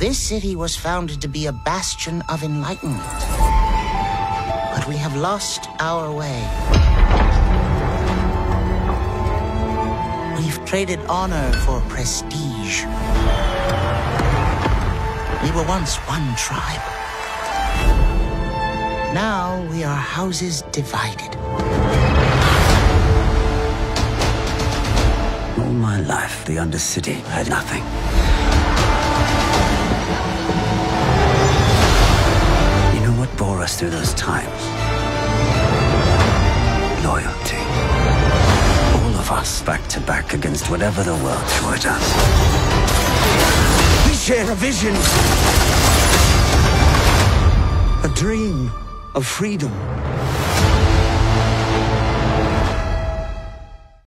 This city was founded to be a bastion of enlightenment. But we have lost our way. We've traded honor for prestige. We were once one tribe. Now we are houses divided. All my life, the Undercity had nothing. You know what bore us through those times? Loyalty. All of us back to back against whatever the world threw at us. We share a vision. A dream of freedom.